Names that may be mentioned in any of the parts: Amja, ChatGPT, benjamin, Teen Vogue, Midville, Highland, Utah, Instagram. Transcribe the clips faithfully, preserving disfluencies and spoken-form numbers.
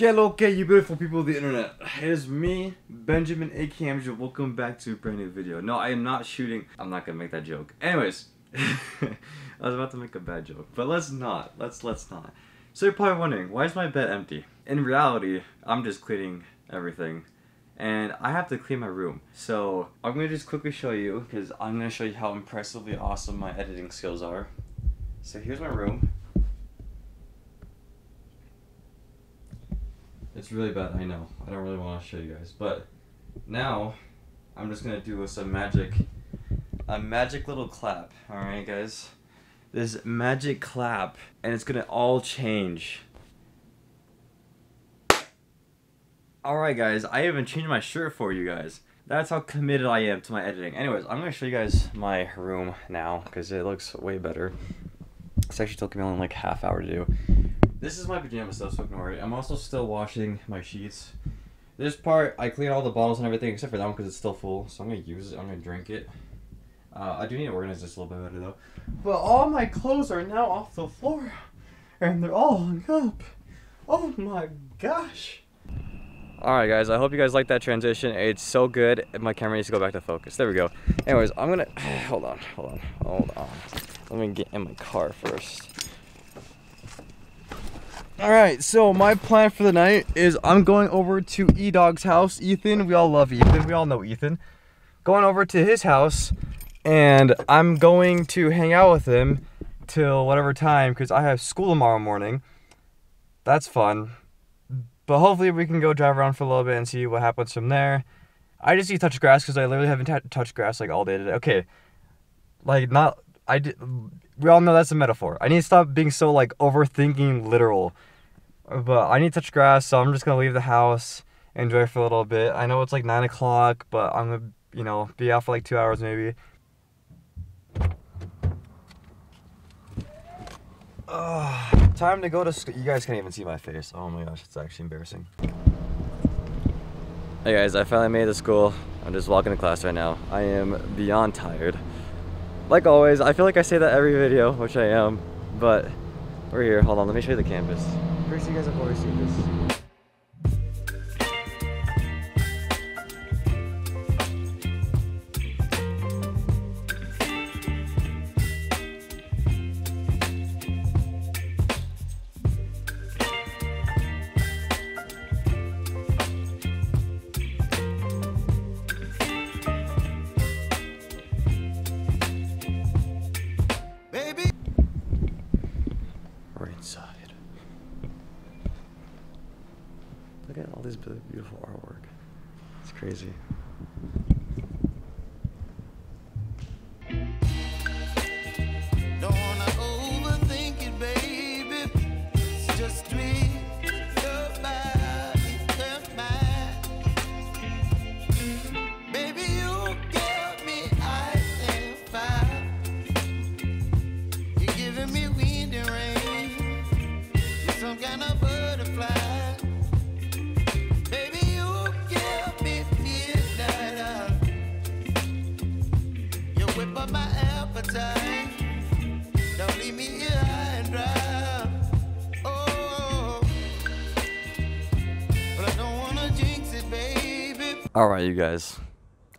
Hello, okay, you beautiful people of the internet. Here's me, Benjamin, aka Amja. Welcome back to a brand new video. No, I am not shooting. I'm not gonna make that joke. Anyways, I was about to make a bad joke, but let's not. Let's let's not. So you're probably wondering, why is my bed empty? In reality, I'm just cleaning everything, and I have to clean my room. So I'm gonna just quickly show you, because I'm gonna show you how impressively awesome my editing skills are. So here's my room. It's really bad, I know. I don't really want to show you guys, but now I'm just gonna do some magic, a magic little clap. All right, guys, this magic clap, and it's gonna all change. All right, guys, I even changed my shirt for you guys. That's how committed I am to my editing. Anyways, I'm gonna show you guys my room now because it looks way better. It's actually taking me only like half hour to do. This is my pajama stuff, so ignore it. I'm also still washing my sheets. This part, I clean all the bottles and everything except for that one because it's still full. So I'm going to use it. I'm going to drink it. Uh, I do need to organize this a little bit better though. But all my clothes are now off the floor. And they're all hung up. Oh my gosh. Alright guys, I hope you guys liked that transition. It's so good. My camera needs to go back to focus. There we go. Anyways, I'm going to... Hold on, hold on, hold on. Let me get in my car first. Alright, so my plan for the night is I'm going over to E-Dog's house. Ethan, we all love Ethan. We all know Ethan. Going over to his house, and I'm going to hang out with him till whatever time, because I have school tomorrow morning. That's fun. But hopefully we can go drive around for a little bit and see what happens from there. I just need to touch grass, because I literally haven't t touched grass like all day today. Okay, like not... I did, we all know that's a metaphor. I need to stop being so like overthinking literal. But I need to touch grass, so I'm just gonna leave the house, enjoy for a little bit. I know it's like nine o'clock, but I'm gonna, you know, be out for like two hours maybe. Ugh, time to go to school. You guys can't even see my face. Oh my gosh, it's actually embarrassing. Hey guys, I finally made it to school. I'm just walking to class right now. I am beyond tired. Like always, I feel like I say that every video, which I am, but we're here. Hold on, let me show you the campus. First, you guys have already seen this. Beautiful artwork. It's crazy. Alright you guys,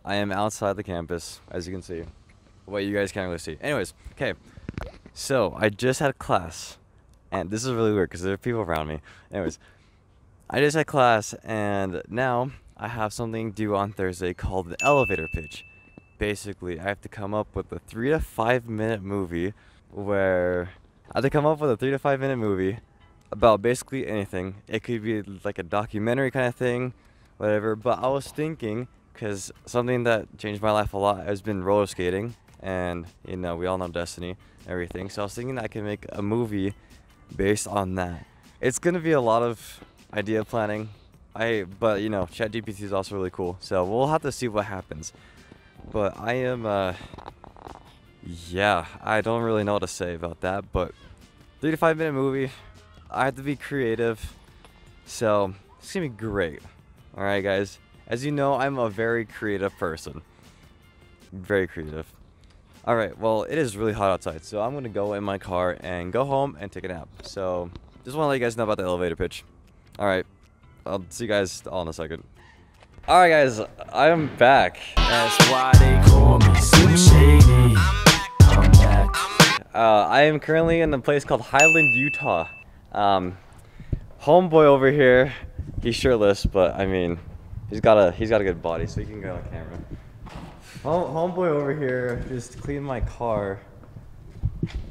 I am outside the campus, as you can see. Wait, you guys can't really see. Anyways, okay, so I just had class, and this is really weird because there are people around me. Anyways, I just had class, and now I have something due on Thursday called the elevator pitch. Basically, I have to come up with a three to five minute movie where I have to come up with a three to five minute movie about basically anything. It could be like a documentary kind of thing, whatever. But I was thinking, because something that changed my life a lot has been roller skating, and you know, we all know Destiny, everything. So I was thinking that I could make a movie based on that. It's gonna be a lot of idea planning, I but you know, ChatGPT is also really cool, so we'll have to see what happens. But I am, uh, yeah, I don't really know what to say about that, but three to five minute movie, I have to be creative, so it's gonna be great. All right, guys, as you know, I'm a very creative person, very creative. All right, well, it is really hot outside, so I'm gonna go in my car and go home and take a nap. So just wanna let you guys know about the elevator pitch. All right, I'll see you guys all in a second. Alright guys, I am back. That's why they call me Super Shady. I'm back. Uh, I am currently in a place called Highland, Utah. Um, homeboy over here, he's shirtless, but I mean, he's got a he's got a good body, so you can go on camera. Home, homeboy over here just cleaned my car.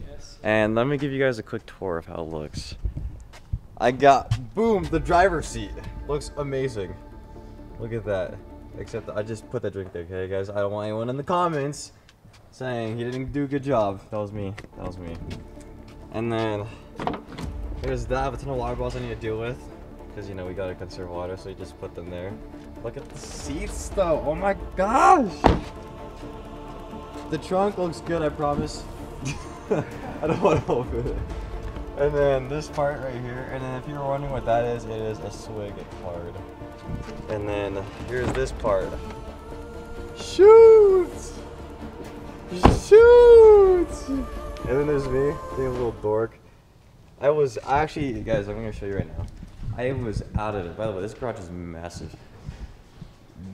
Yes. And let me give you guys a quick tour of how it looks. I got, boom, the driver's seat. Looks amazing. Look at that. Except that I just put that drink there, okay guys? I don't want anyone in the comments saying he didn't do a good job. That was me, that was me. And then, there's that, I have a ton of water bottles I need to deal with. Cause you know, we gotta conserve water, so you just put them there. Look at the seats though, oh my gosh! The trunk looks good, I promise. I don't wanna open it. And then this part right here, and then if you were wondering what that is, it is a swig card. And then here's this part. Shoot! Shoot! And then there's me, being a little dork. I was actually, guys, I'm gonna show you right now. I was out of it. By the way, this garage is massive.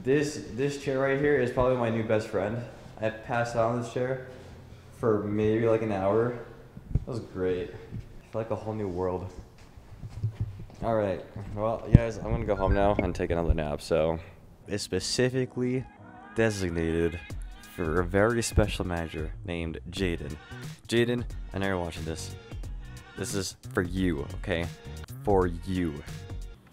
This this chair right here is probably my new best friend. I passed out on this chair for maybe like an hour. That was great. Like a whole new world. All right, well you guys, I'm gonna go home now and take another nap. So it's specifically designated for a very special manager named Jaden. Jaden, I know you're watching this. This is for you, okay? For you.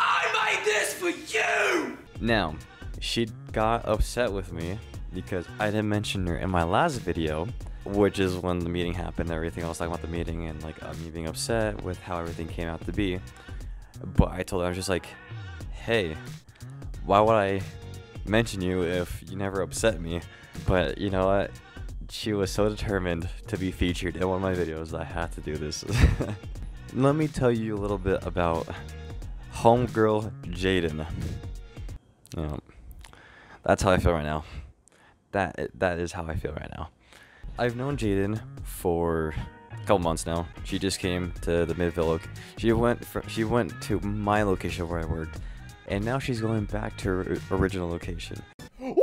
I made this for you! Now, she got upset with me because I didn't mention her in my last video, which is when the meeting happened and everything. I was talking about the meeting and like uh, me being upset with how everything came out to be. But I told her, I was just like, hey, why would I mention you if you never upset me? But you know what? She was so determined to be featured in one of my videos that I had to do this. Let me tell you a little bit about homegirl Jaden. Yeah, that's how I feel right now. That, that is how I feel right now. I've known Jaden for a couple months now. She just came to the Midville. She went from, she went to my location where I worked, and now she's going back to her original location. Woo!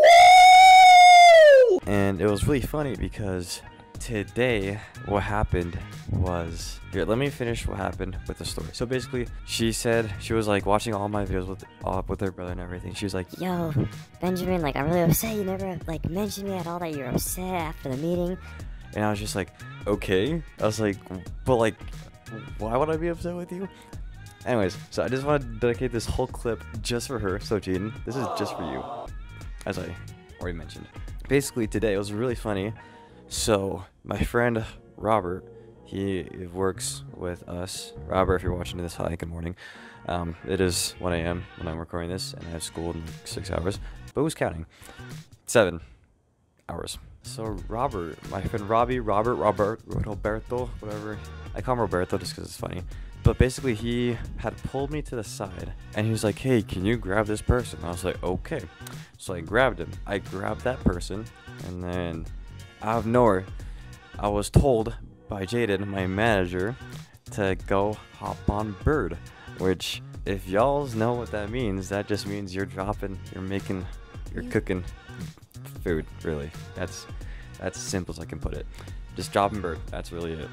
And it was really funny because today what happened was, here, let me finish what happened with the story. So basically, she said she was like watching all my videos with uh, with her brother and everything. She was like, yo, Benjamin, like I'm really upset you never like mentioned me at all, that you're upset after the meeting. And I was just like, okay. I was like, but like, why would I be upset with you? Anyways, so I just want to dedicate this whole clip just for her. So Jaden, this is just for you, as I already mentioned. Basically today, it was really funny. So my friend Robert, he works with us. Robert, if you're watching this, hi, good morning. Um, it is one A M when I'm recording this, and I have school in six hours. But who's counting? Seven hours. So Robert, my friend Robbie, Robert, Robert, Roberto, whatever. I call him Roberto just because it's funny. But basically, he had pulled me to the side, and he was like, hey, can you grab this person? I was like, okay. So I grabbed him. I grabbed that person, and then out of nowhere, I was told by Jaden, my manager, to go hop on bird, which if y'all know what that means, that just means you're dropping, you're making, you're cooking food, really. That's, that's as simple as I can put it. Just dropping bird, that's really it.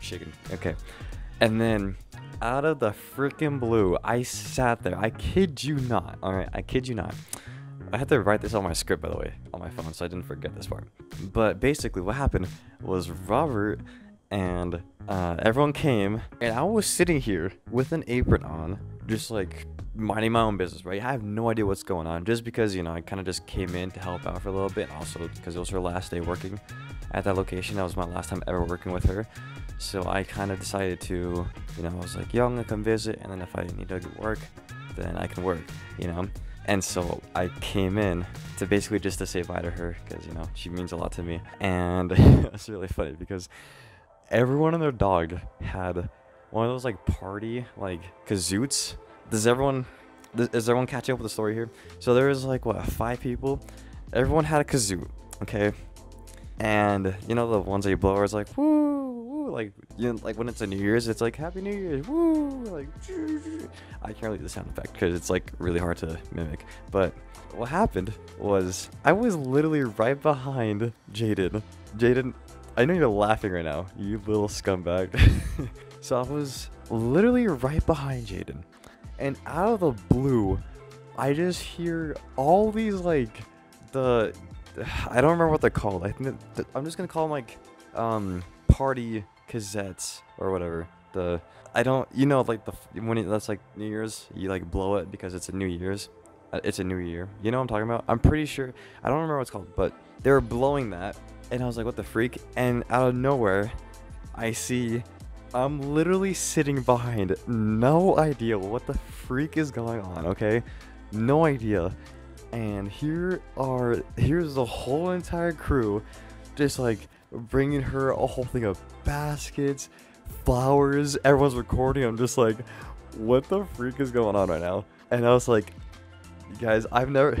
Chicken, okay. And then out of the freaking blue, I sat there, I kid you not, all right, I kid you not. I had to write this on my script, by the way, on my phone, so I didn't forget this part. But basically what happened was Robert and uh, everyone came, and I was sitting here with an apron on, just like minding my own business, right? I have no idea what's going on, just because, you know, I kind of just came in to help out for a little bit, also because it was her last day working at that location. That was my last time ever working with her. So I kind of decided to, you know, I was like, yo, I'm gonna come visit, and then if I need to work, then I can work, you know? And so I came in to basically just to say bye to her because, you know, she means a lot to me. And it's really funny because everyone and their dog had one of those like party, like kazoots. Does everyone, does, is everyone catching up with the story here? So there was like, what, five people? Everyone had a kazoot, okay? And you know, the ones that you blow, it's like, woo, woo, like, you know, like when it's a New Year's, it's like Happy New Year's, woo! Like, I can't really do the sound effect because it's like really hard to mimic. But what happened was I was literally right behind Jaden. Jaden, I know you're laughing right now, you little scumbag. So I was literally right behind Jaden, and out of the blue, I just hear all these like the I don't remember what they're called. I think I'm just gonna call them like um party cassettes or whatever. The I don't you know like the when it, that's like New Year's, you like blow it because it's a New Year's, it's a new year. You know what I'm talking about? I'm pretty sure. I don't remember what it's called, but they were blowing that, and I was like, what the freak? And out of nowhere, I see. I'm literally sitting behind, no idea what the freak is going on, okay? No idea. And here are, here's the whole entire crew just like bringing her a whole thing of baskets, flowers, everyone's recording. I'm just like, what the freak is going on right now? And I was like, guys, I've never,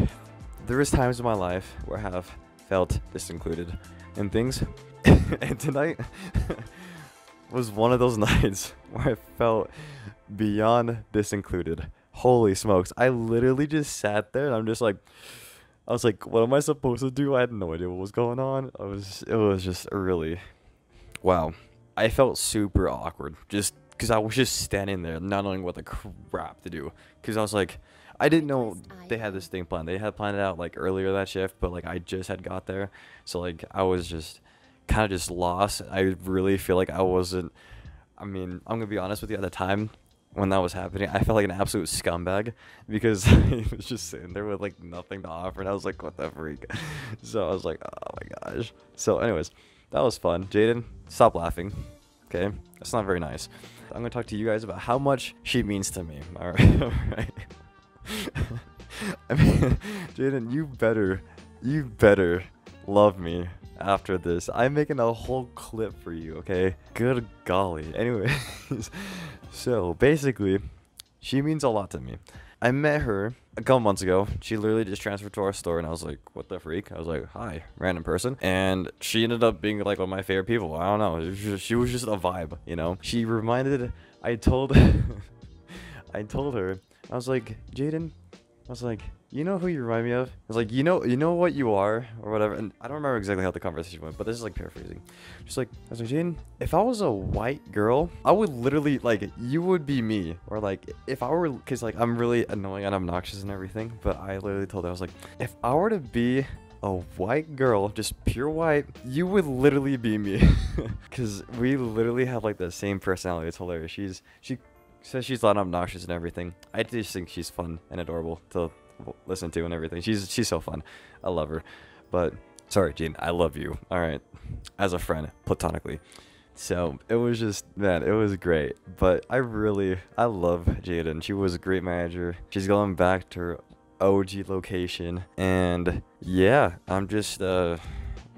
there is times in my life where I have felt this included in things. And tonight was one of those nights where I felt beyond disincluded. Holy smokes. I literally just sat there and I'm just like, I was like, what am I supposed to do? I had no idea what was going on. I was, it was just really, wow. I felt super awkward just because I was just standing there not knowing what the crap to do. Because I was like, I didn't know they had this thing planned. They had planned it out like earlier that shift, but like I just had got there. So like I was just kind of just lost. I really feel like I wasn't, I mean, I'm gonna be honest with you, at the time when that was happening, I felt like an absolute scumbag because I was just sitting there with like nothing to offer, and I was like, what the freak? So I was like, oh my gosh. So anyways, that was fun. Jaden, stop laughing, okay? That's not very nice. I'm gonna talk to you guys about how much she means to me. All right, all right. I mean, Jaden, you better, you better love me after this. I'm making a whole clip for you, okay? Good golly. Anyways, so basically, she means a lot to me. I met her a couple months ago. She literally just transferred to our store, and I was like, what the freak? I was like, hi, random person. And she ended up being like one of my favorite people. I don't know. She was just, she was just a vibe, you know? She reminded, I told, I told her, I was like, Jaden, I was like, you know who you remind me of? I was like, you know, you know what you are, or whatever. And I don't remember exactly how the conversation went, but this is like paraphrasing. Just like, I was like, Jaden, if I was a white girl, I would literally, like, you would be me. Or like, if I were, because like, I'm really annoying and obnoxious and everything, but I literally told her, I was like, if I were to be a white girl, just pure white, you would literally be me. Because we literally have like the same personality. It's hilarious. She's, she says she's a lot obnoxious and everything. I just think she's fun and adorable to listen to and everything. She's she's so fun. I love her. But sorry, Gene, I love you. All right, as a friend, platonically. So it was just, man, it was great. But I really, I love Jaden. She was a great manager. She's going back to her O G location, and yeah, I'm just uh,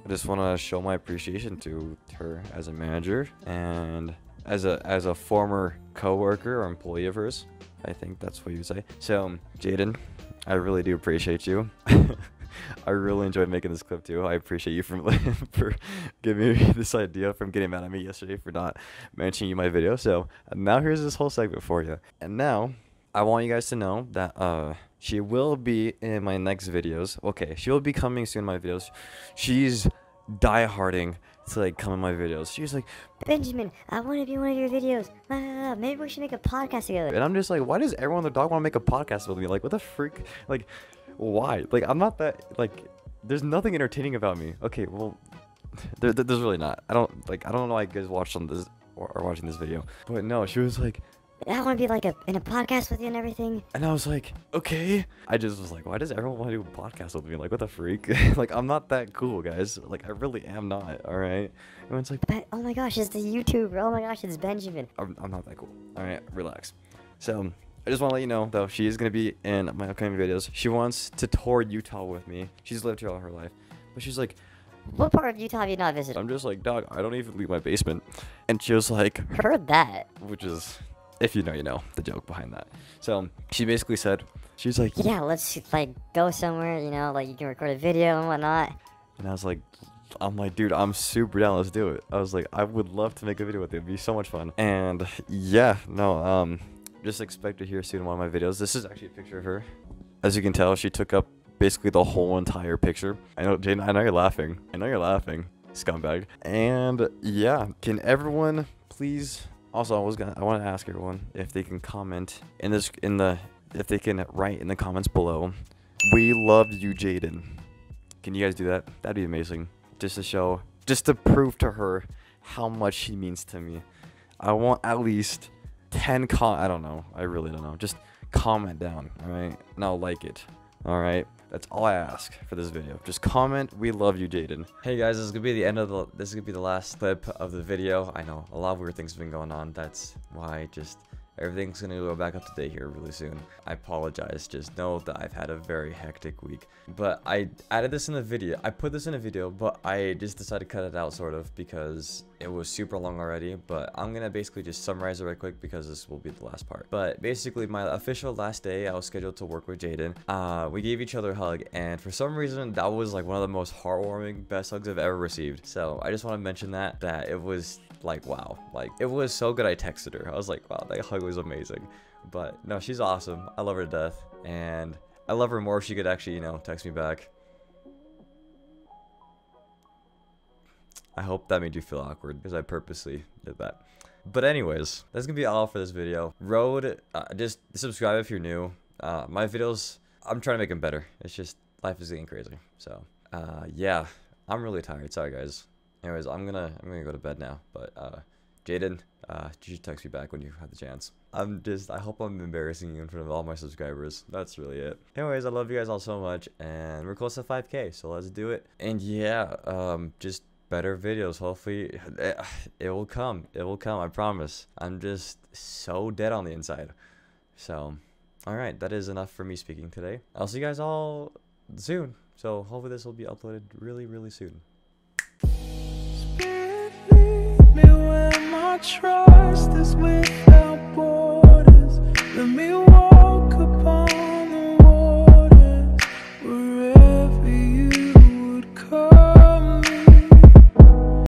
I just want to show my appreciation to her as a manager and as a as a former coworker or employee of hers. I think that's what you would say. So Jaden, I really do appreciate you. I really enjoyed making this clip too. I appreciate you from for giving me this idea, from getting mad at me yesterday for not mentioning you in my video. So now here's this whole segment for you. And now I want you guys to know that uh, she will be in my next videos. Okay, she'll be coming soon in my videos. She's dieharding to like come in my videos. She's like, Benjamin, I want to be in one of your videos. Uh, maybe we should make a podcast together. And I'm just like, why does everyone on their dog want to make a podcast with me? Like, what the freak? Like, why? Like, I'm not that, like, there's nothing entertaining about me. Okay, well, there, there, there's really not. I don't, like, I don't know why you guys watched on this, or are watching this video. But no, she was like, I want to be like a, in a podcast with you and everything. And I was like, okay. I just was like, why does everyone want to do a podcast with me? Like, what the freak? Like, I'm not that cool, guys. Like, I really am not, all right? Everyone's like, but, oh my gosh, it's the YouTuber. Oh my gosh, it's Benjamin. I'm, I'm not that cool. All right, relax. So I just want to let you know, though, she is going to be in my upcoming videos. She wants to tour Utah with me. She's lived here all her life. But she's like, what part of Utah have you not visited? I'm just like, dog, I don't even leave my basement. And she was like, heard that. Which is, if you know, you know the joke behind that. So she basically said, she's like, yeah, let's like go somewhere, you know, like you can record a video and whatnot. And I was like, I'm like, dude, I'm super down. Let's do it. I was like, I would love to make a video with you. It'd be so much fun. And yeah, no, um, just expect to hear soon in one of my videos. This is actually a picture of her. As you can tell, she took up basically the whole entire picture. I know, Jane, I know you're laughing. I know you're laughing, scumbag. And yeah, can everyone please? Also, I was gonna, I want to ask everyone if they can comment in this, in the, if they can write in the comments below. We love you, Jaden. Can you guys do that? That'd be amazing. Just to show, just to prove to her how much she means to me. I want at least ten con. I don't know. I really don't know. Just comment down, all right? And I'll like it, all right? That's all I ask for this video. Just comment, we love you, Jaden. Hey guys, this is gonna be the end of the, this is gonna be the last clip of the video. I know, a lot of weird things have been going on. That's why just everything's gonna go back up to date here really soon. I apologize, just know that I've had a very hectic week. But I added this in the video, I put this in a video, but I just decided to cut it out sort of because it was super long already. But I'm gonna basically just summarize it right quick because this will be the last part. But basically my official last day, I was scheduled to work with Jaden. Uh, we gave each other a hug, and for some reason that was like one of the most heartwarming, best hugs I've ever received. So I just wanna mention that, that it was like, wow, like it was so good. I texted her, I was like, wow, that hug was amazing. But no, she's awesome. I love her to death, and I love her more if she could actually, you know, text me back. I hope that made you feel awkward because I purposely did that. But anyways, that's gonna be all for this video. Road, uh, just subscribe if you're new. Uh, my videos, I'm trying to make them better. It's just life is getting crazy. So uh, yeah, I'm really tired. Sorry guys. Anyways, I'm gonna I'm gonna go to bed now. But uh, Jaden, uh, you should text me back when you have the chance. I'm just I hope I'm embarrassing you in front of all my subscribers. That's really it. Anyways, I love you guys all so much, and we're close to five K, so let's do it. And yeah, um, just better videos. Hopefully, it, it will come. It will come. I promise. I'm just so dead on the inside. So, all right, that is enough for me speaking today. I'll see you guys all soon. So hopefully this will be uploaded really, really soon. Trust is with